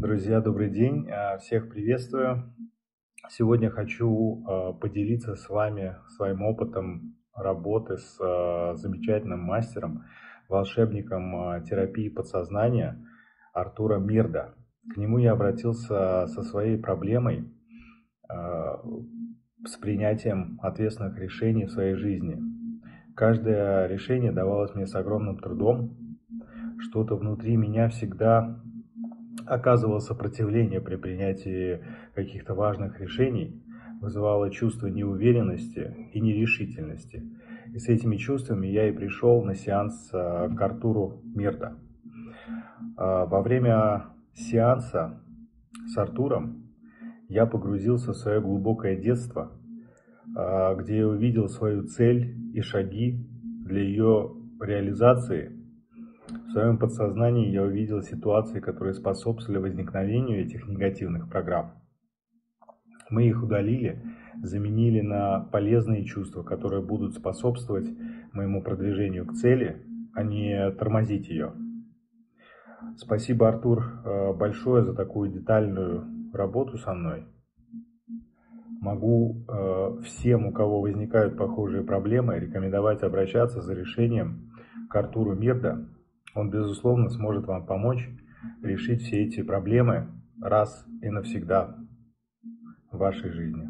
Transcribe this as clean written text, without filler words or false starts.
Друзья, добрый день, всех приветствую. Сегодня хочу поделиться с вами своим опытом работы с замечательным мастером, волшебником терапии подсознания Артура Мирда. К нему я обратился со своей проблемой с принятием ответственных решений в своей жизни. Каждое решение давалось мне с огромным трудом. Что-то внутри меня всегда оказывало сопротивление при принятии каких-то важных решений, вызывало чувство неуверенности и нерешительности. И с этими чувствами я и пришел на сеанс к Артуру Мирда. Во время сеанса с Артуром я погрузился в свое глубокое детство, где я увидел свою цель и шаги для ее реализации. В своем подсознании я увидел ситуации, которые способствовали возникновению этих негативных программ. Мы их удалили, заменили на полезные чувства, которые будут способствовать моему продвижению к цели, а не тормозить ее. Спасибо, Артур, большое за такую детальную работу со мной. Могу всем, у кого возникают похожие проблемы, рекомендовать обращаться за решением к Артуру Мирда. Он, безусловно, сможет вам помочь решить все эти проблемы раз и навсегда в вашей жизни.